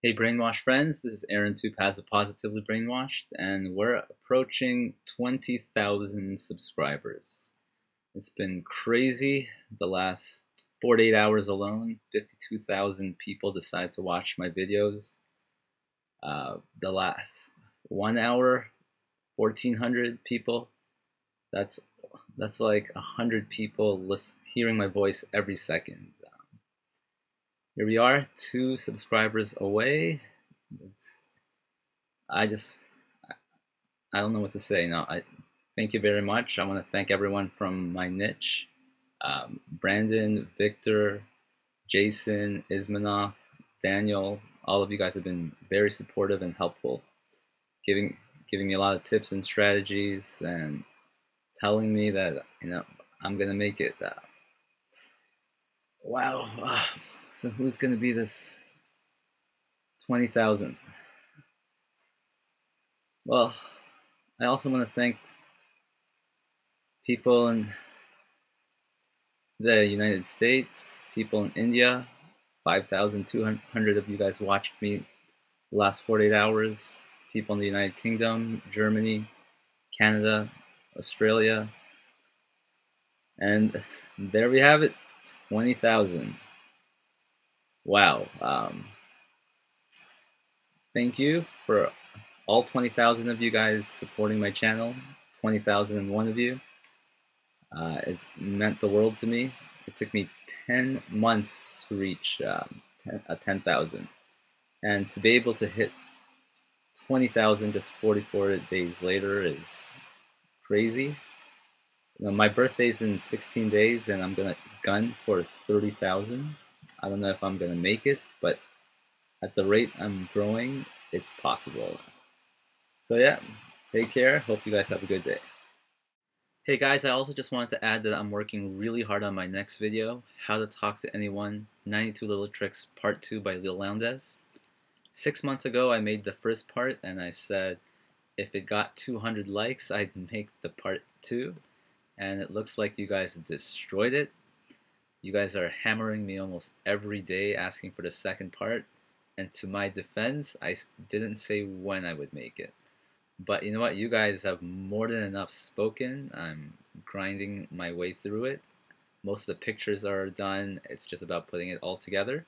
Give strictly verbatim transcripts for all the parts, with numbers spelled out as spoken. Hey Brainwashed friends, this is Aaron Tupaz of Positively Brainwashed, and we're approaching twenty thousand subscribers. It's been crazy. The last forty-eight hours alone, fifty-two thousand people decide to watch my videos. Uh, the last one hour, fourteen hundred people. That's that's like one hundred people listen, hearing my voice every second. Here we are, two subscribers away. It's, I just, I don't know what to say now. I thank you very much. I want to thank everyone from my niche. Um, Brandon, Victor, Jason, Ismanov, Daniel, all of you guys have been very supportive and helpful, giving giving me a lot of tips and strategies and telling me that, you know, I'm gonna make it. Uh, wow. Uh, So who's going to be this twenty thousand? Well, I also want to thank people in the United States, people in India. five thousand two hundred of you guys watched me the last forty-eight hours. People in the United Kingdom, Germany, Canada, Australia. And there we have it, twenty thousand. Wow, um, thank you for all twenty thousand of you guys supporting my channel, twenty thousand and one of you. Uh, it meant the world to me. It took me ten months to reach um, ten thousand, and to be able to hit twenty thousand just forty-four days later is crazy. You know, my birthday's in sixteen days, and I'm going to gun for thirty thousand. I don't know if I'm going to make it, but at the rate I'm growing, it's possible. So yeah, take care. Hope you guys have a good day. Hey guys, I also just wanted to add that I'm working really hard on my next video, How to Talk to Anyone, ninety-two Little Tricks Part two by Lil Loudes. Six months ago, I made the first part, and I said if it got two hundred likes, I'd make the part two, and it looks like you guys destroyed it. You guys are hammering me almost every day asking for the second part, and to my defense, I didn't say when I would make it. But you know what? You guys have more than enough spoken. I'm grinding my way through it. Most of the pictures are done. It's just about putting it all together.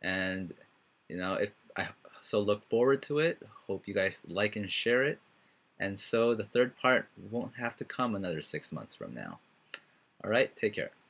And you know, if I so look forward to it. Hope you guys like and share it. And so the third part won't have to come another six months from now. All right, take care.